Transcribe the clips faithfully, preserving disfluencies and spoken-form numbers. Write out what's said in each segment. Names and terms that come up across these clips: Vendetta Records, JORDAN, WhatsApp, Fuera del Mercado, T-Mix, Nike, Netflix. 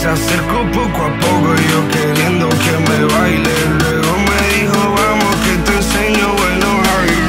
Se acercó poco a poco, yo queriendo que me baile. Luego me dijo, vamos que te enseño bueno a ir.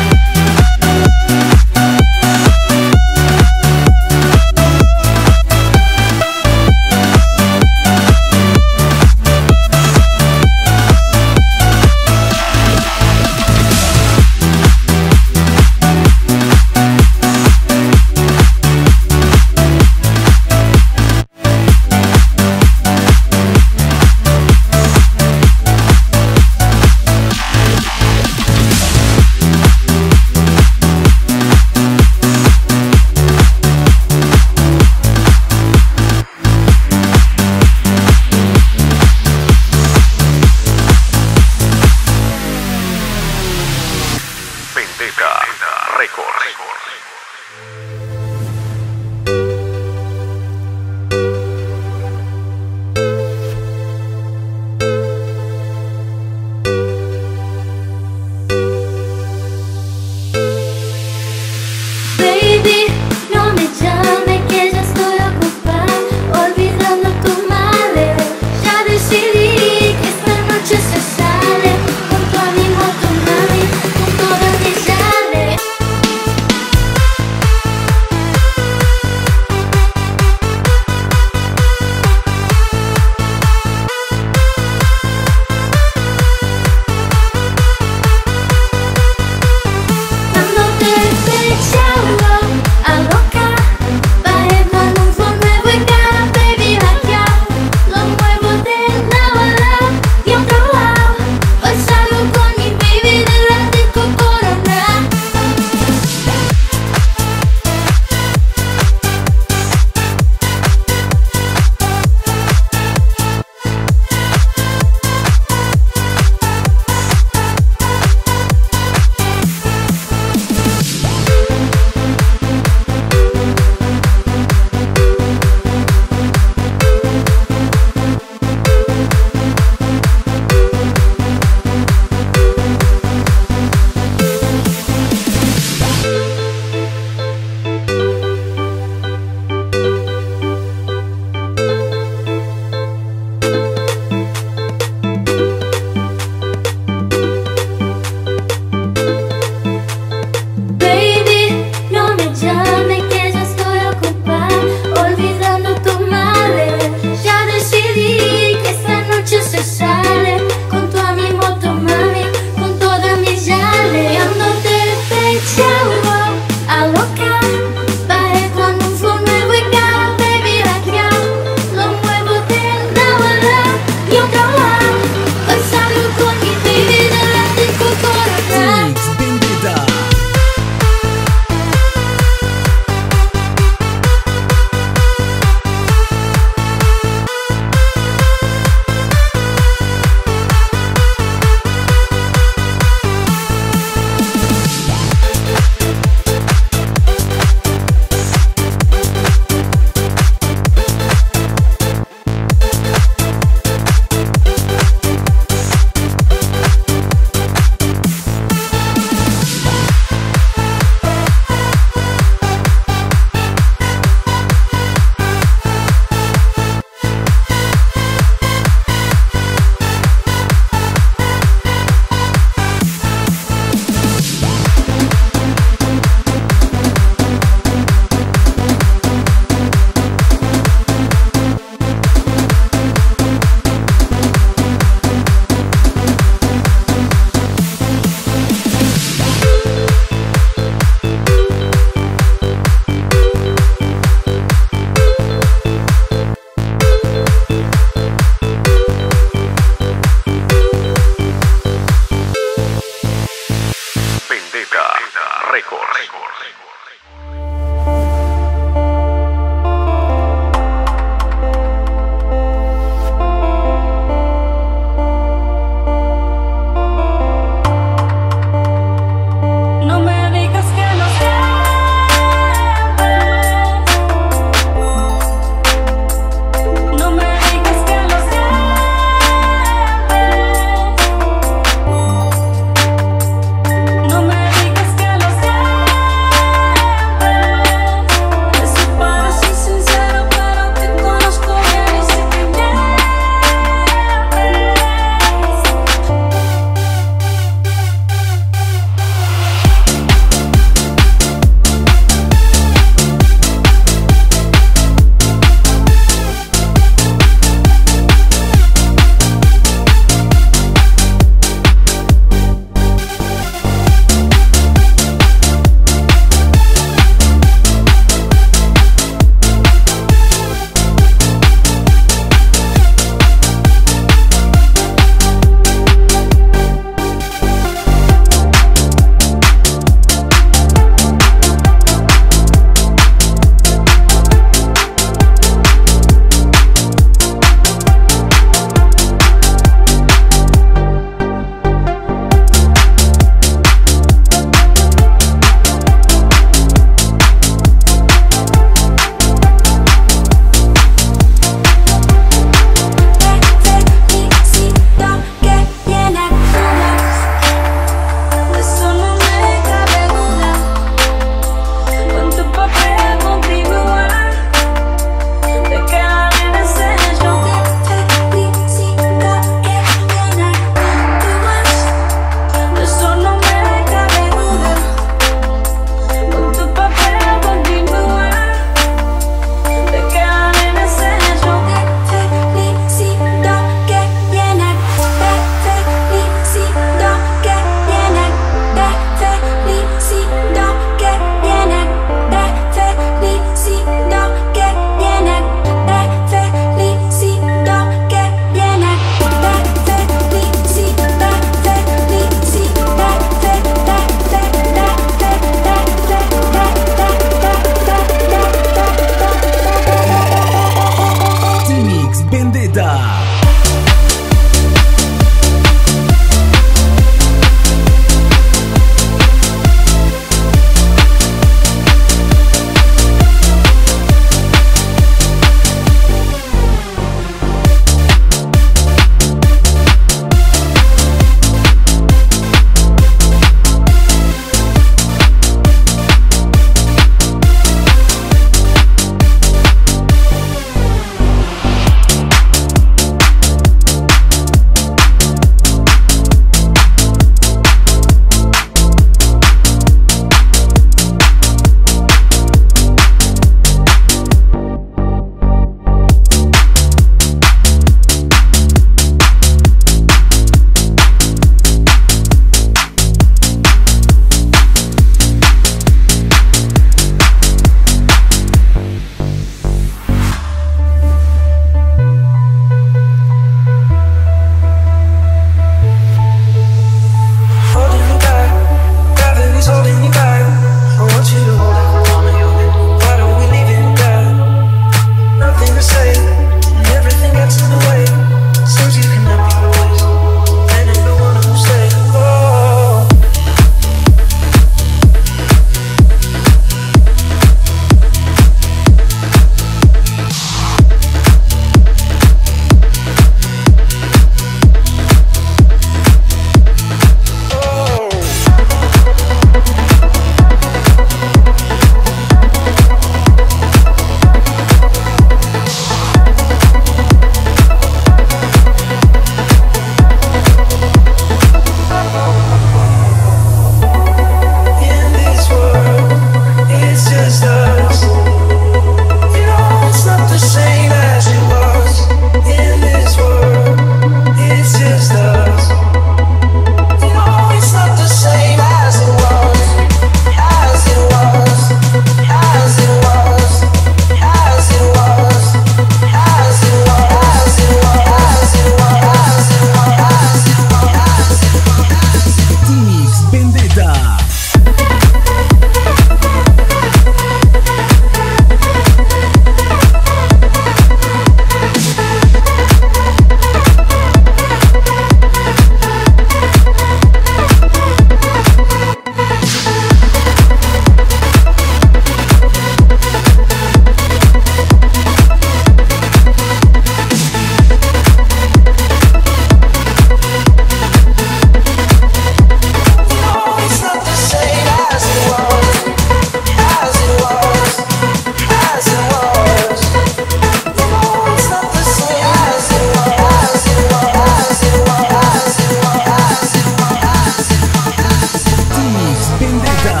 Vendetta.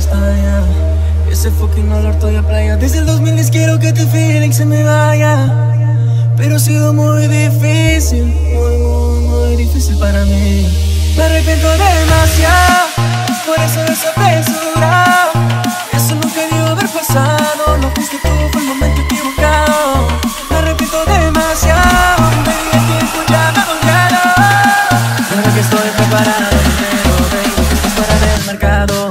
está allá. Ese fucking olor todavía playa. Desde el dos mil diez quiero que este feeling se me vaya, pero ha sido muy difícil, muy, muy, muy difícil para mí. Me arrepiento demasiado, por eso no se apresura. Eso no quería haber pasado, lo que estuvo fue el momento equivocado. Me arrepiento demasiado, me di el tiempo ya me volvió. Ahora que estoy preparado, pero vengo que estoy fuera del mercado.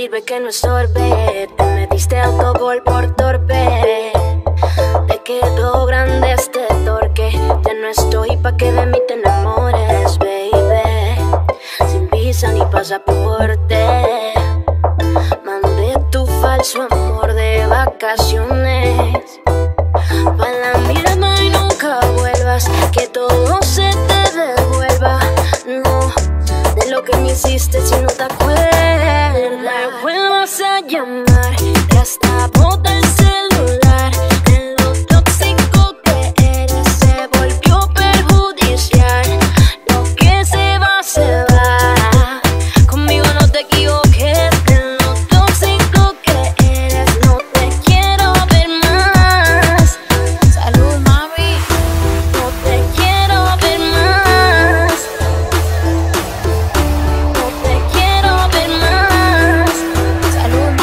Sirve que no estorbe, te metiste autogol por torpe. Te quedó grande este torque. Ya no estoy pa' que de mí te enamores, baby. Sin visa ni pasaporte. Mandé tu falso amor de vacaciones. Pa' la mierda y nunca vuelvas. Que todo se te devuelva. No, de lo que me hiciste si no te acuerdas. Me vuelvas a llamar, te hasta bota el celular. De lo tóxico que eres se volvió perjudicial. Lo que se va, se va. Conmigo no te equivoques. De lo tóxico que eres no te quiero ver más. Salud, mami, no te quiero ver más. No te quiero ver más. Salud, mami.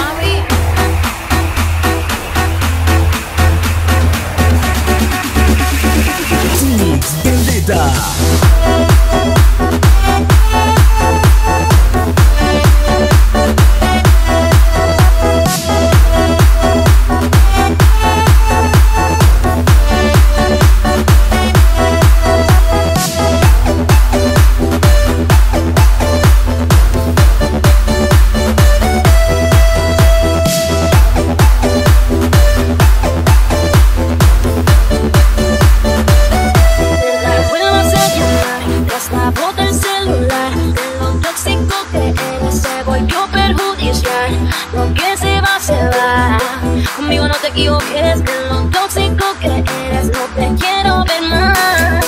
equivoques, de lo tóxico que eres, no te quiero ver más.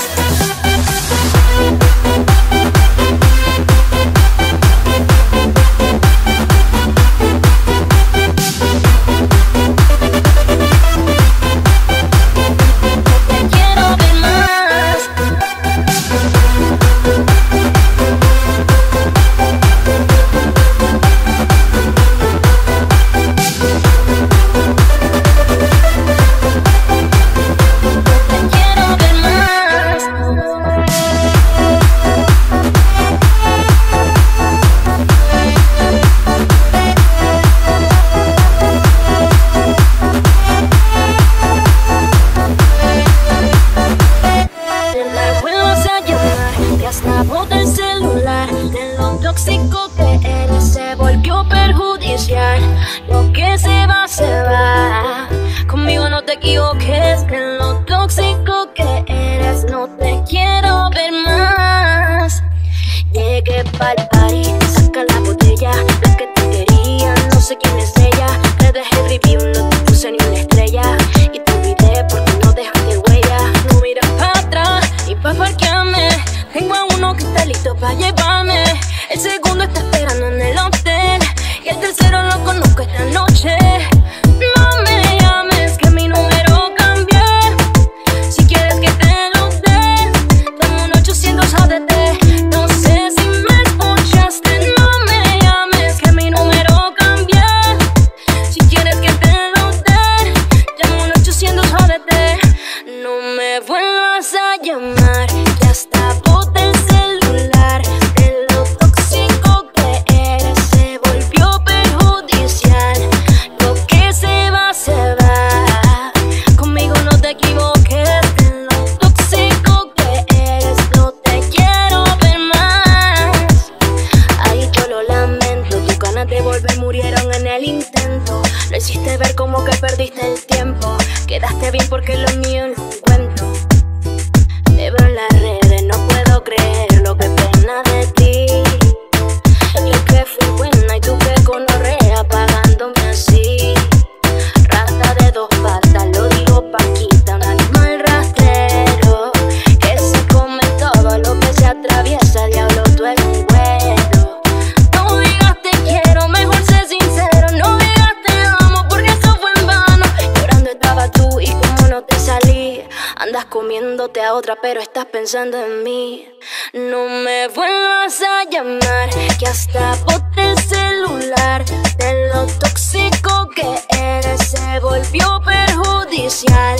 Pero estás pensando en mí. No me vuelvas a llamar, que hasta boté el celular. De lo tóxico que eres se volvió perjudicial.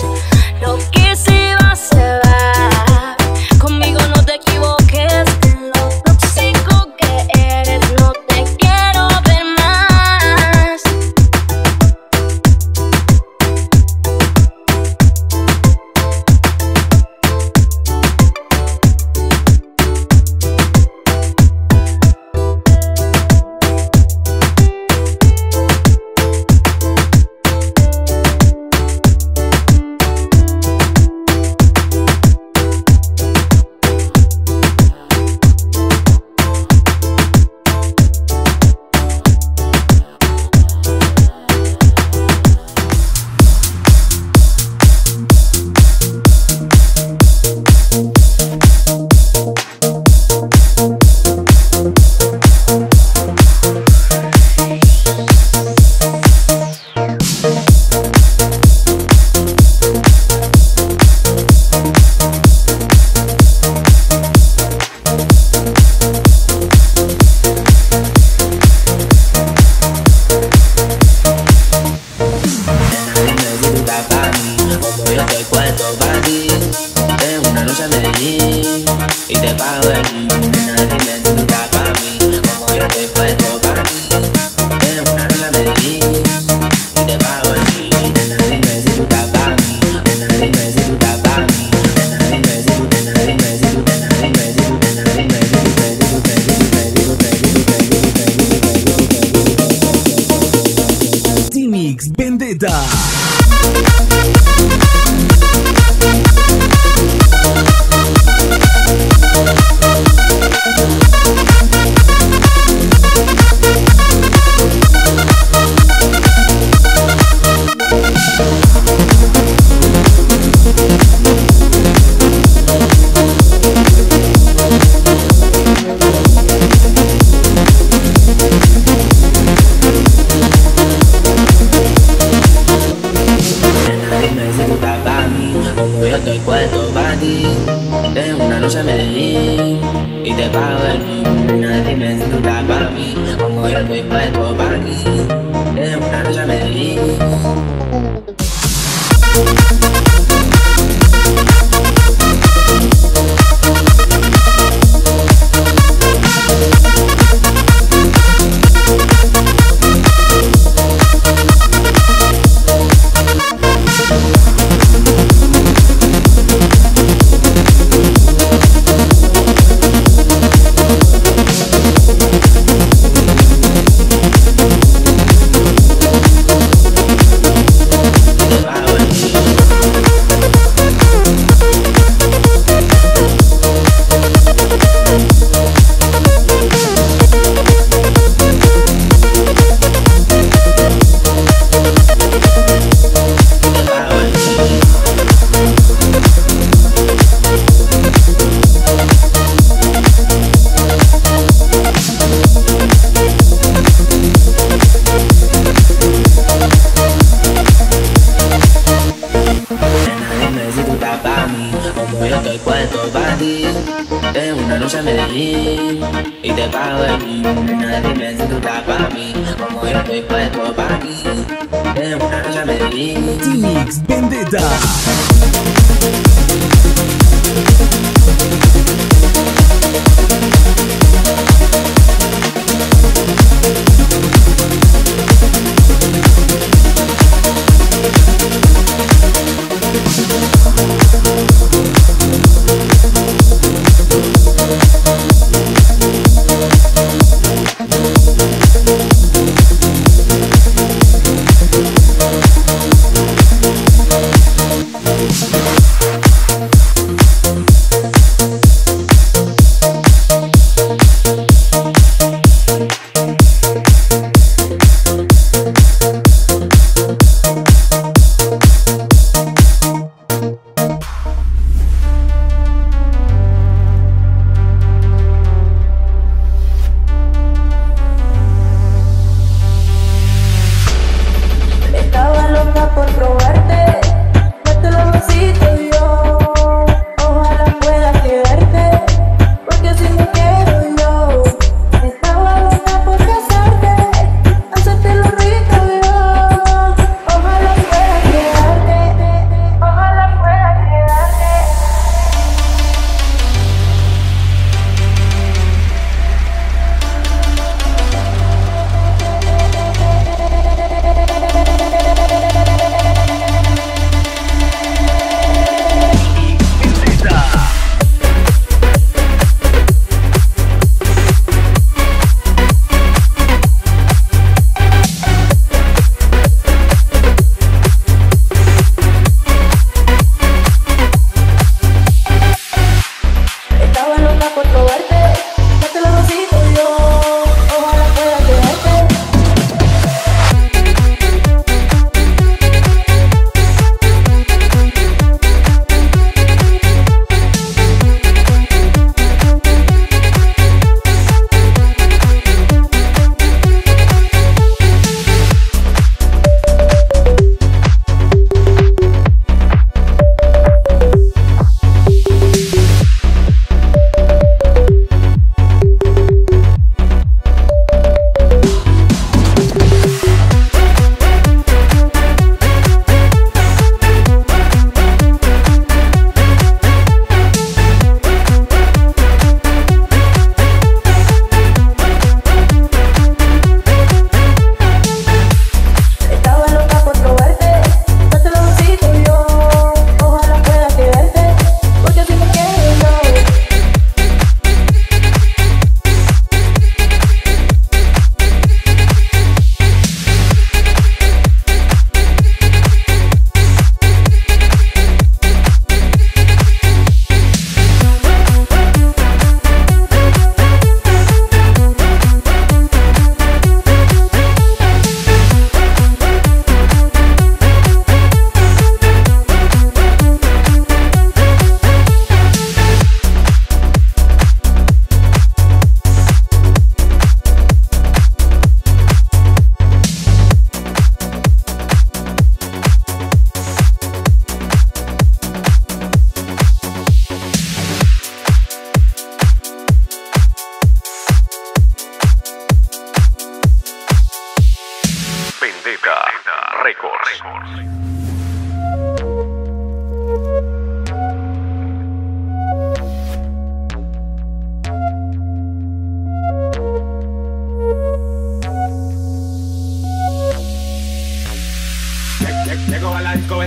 Lo que se va, se va. Conmigo no te equivoques. De lo tóxico que eres no te quiero ver más. We'll be right back. the power you. Nothing is good about me. I'm going to fight for Bobby. Damn, I'm trying to leave. It's the power of me, nothing messing to talk about me. I'm going to play play for Bobby. Damn, I'm trying to leave. T-Mix Vendetta. We'll be right back.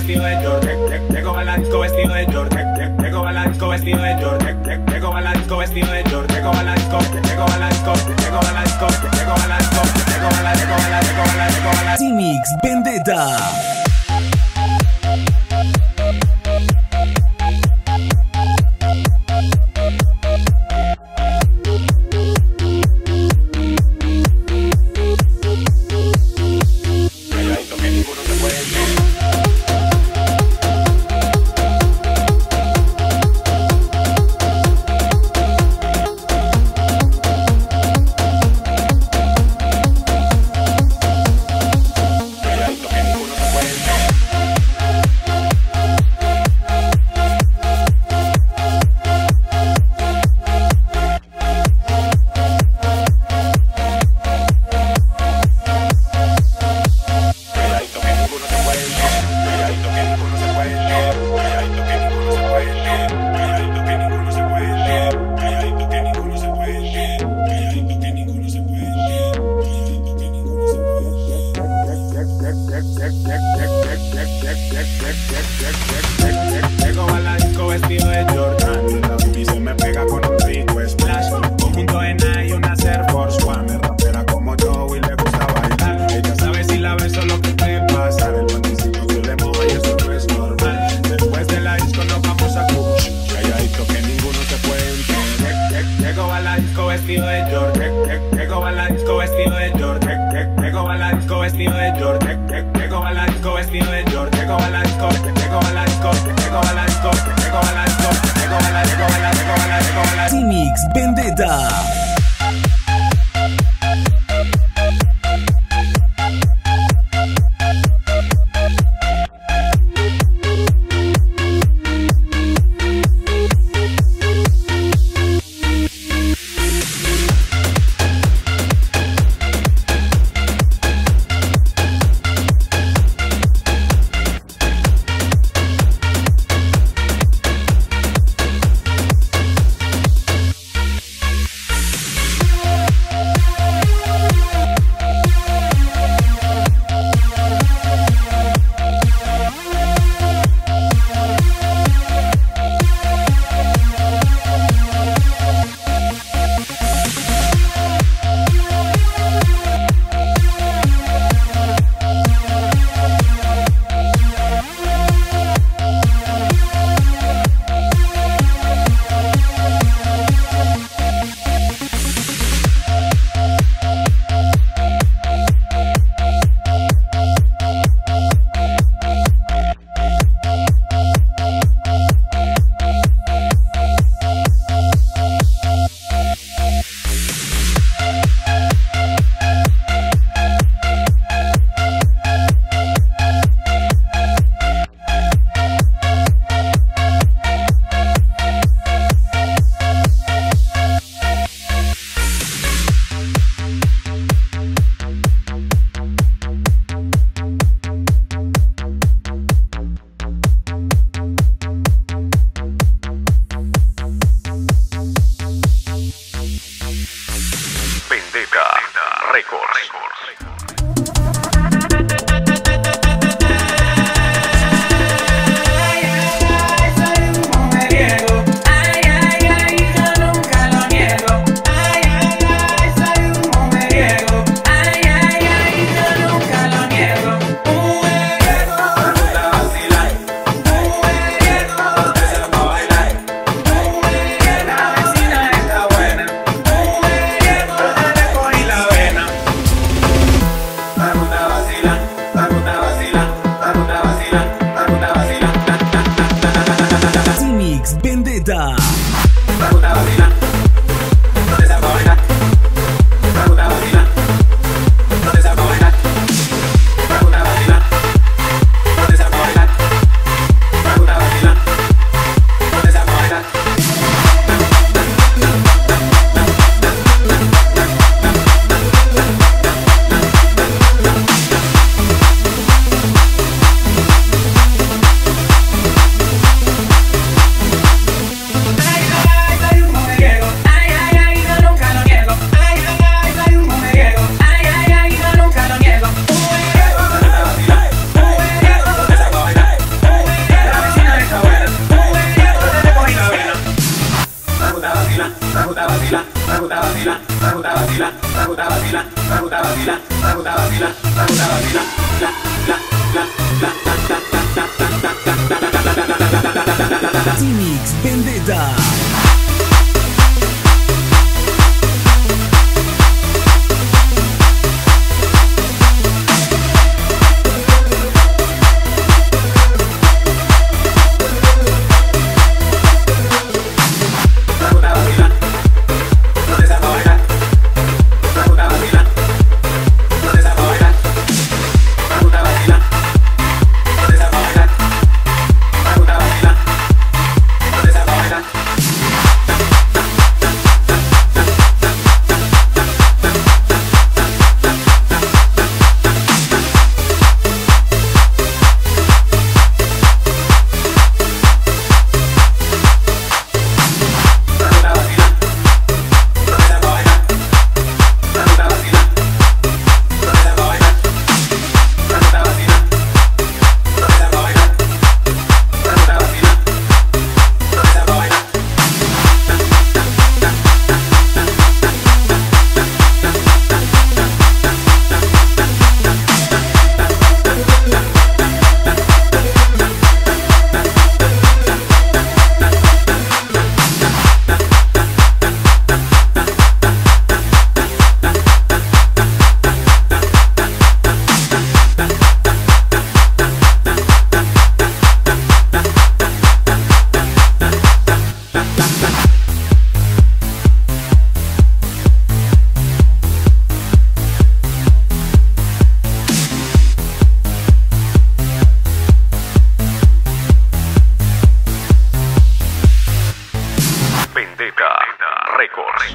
vestido de George, llego a la disco vestido de George, llego a la disco vestido de George, llego a la disco vestido de George, llego a la disco, llego a la disco, llego a la disco, llego a la disco, llego a la, llego a la, llego a la, llego a la. T-Mix Vendetta. Llego a la disco vestido de Jordan, la baby se me pega con un rico splash, conjunto de Nike y una Air Force One, es rapera como yo y le gusta bailar, ella sabe si la beso lo que puede pasar, el pantisito se le moja y eso no es normal, después de la disco nos vamos a Kush, calladito que ninguno se puede entender. Llego a la disco vestido de Jordan, llego a la disco vestido de Jordan, llego a la disco vestido de Jordan, llego a la disco vestido de Jordan. Llego a la disco, llego a la disco, llego a la disco, llego a la disco, llego a la, llego a la, llego a la, llego a la. T-Mix Vendetta. Vendetta Records. pila, me gustaba pila, me gustaba pila, me gustaba pila, me gustaba pila, me gustaba pila, me gustaba pila, la la la la la la la la T-Mix Vendetta. Vendetta Records.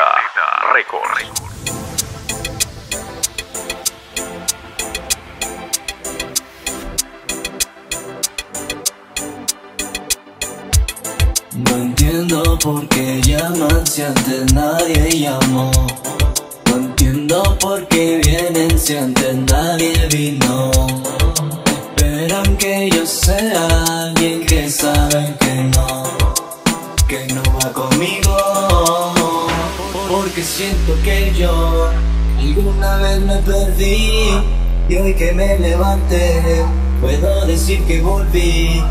Vendetta Records. No entiendo por qué llaman si antes nadie llamó. No entiendo por qué vienen si antes nadie vino. Esperan que yo sea alguien que sabe que no, que no va conmigo. Porque siento que yo alguna vez me perdí y hoy que me levanté puedo decir que volví.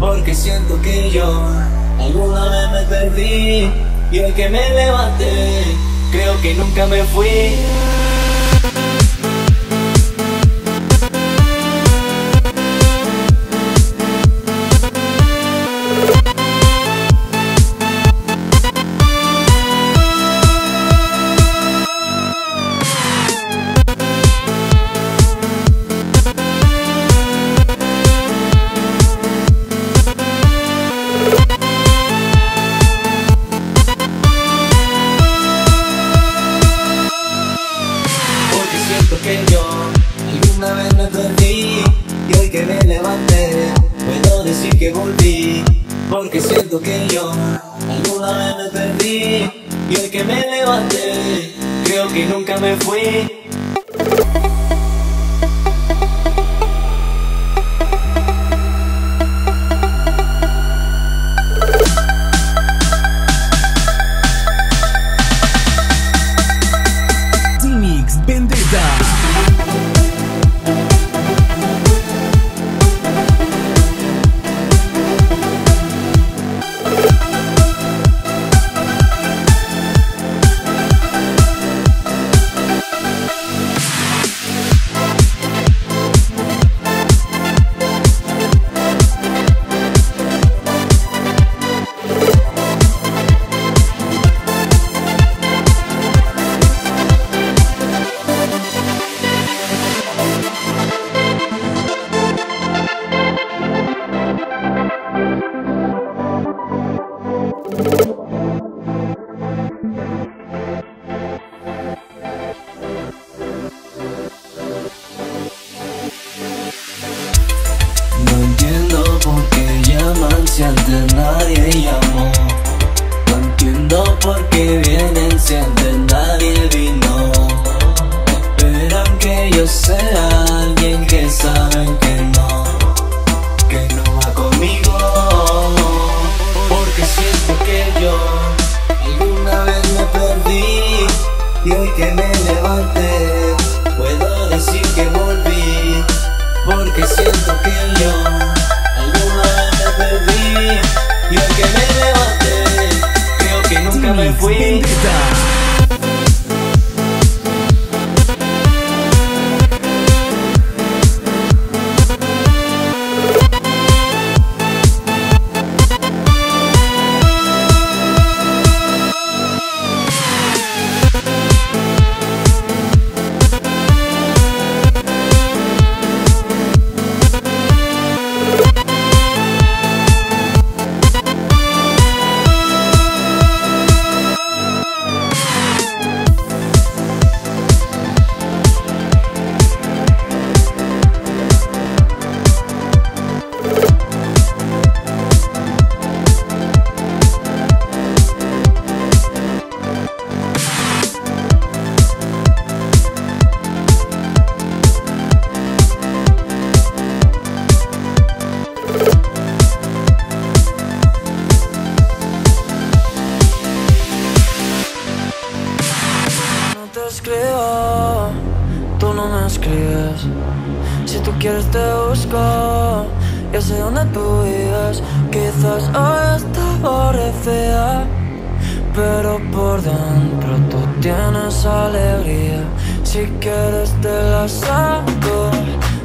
Porque siento que yo alguna vez me perdí y hoy que me levanté creo que nunca me fui. Alguna vez me perdí y hoy que me levanté puedo decir que volví. Porque siento que yo alguna vez me perdí y hoy que me levanté creo que nunca me fui. Si antes nadie llamó, no entiendo por qué vienen si antes nadie vino. Esperan que yo sea alguien que saben que no, que no va conmigo. Porque siento que yo alguna vez me perdí y hoy que me levanté puedo decir que volví. Porque siento que yo y el que me levanté, creo que nunca me fui. Escribo, tú no me escribes. Si tú quieres te busco, ya sé dónde tú vives. Quizás hoy está aborrecida, pero por dentro tú tienes alegría. Si quieres te la saco,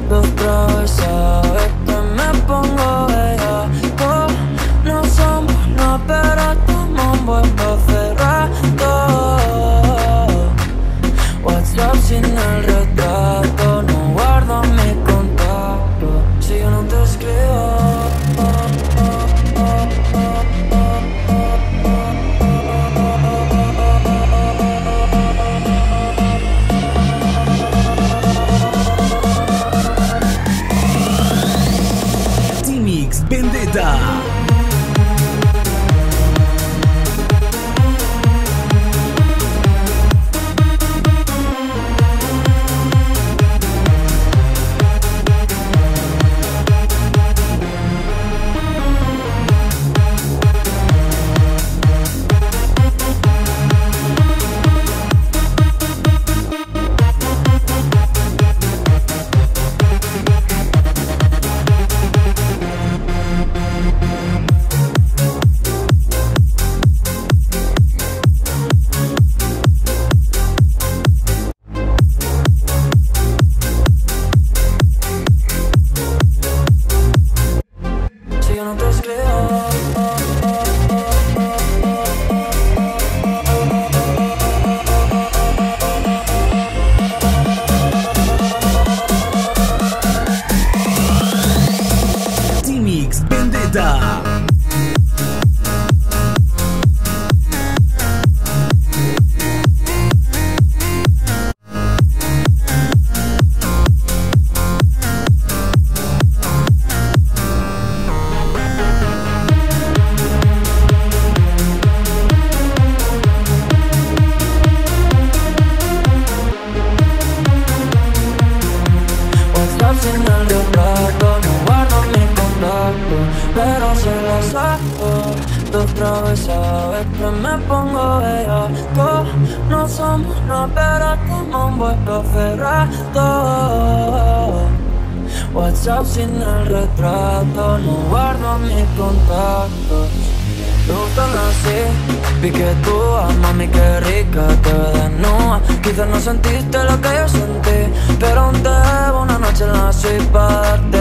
dos tragos y a veces me pongo bellaco. No somos nada, pero estamos vuelto cerrado. WhatsApp sin el retrato, no guardo mi contacto si yo no te escribo. en el de plato, no guardo mi contacto, pero se la saco. Dos travesadas que me pongo bellaco. No somos una pera como un vuelto ferrato. WhatsApp sin el retrato, no guardo mi contacto. Me gustan así, vi que tú, mami, qué rica te desnuda. Quizás no sentiste lo que yo sentí, pero aún te debo una noche en la suite para darte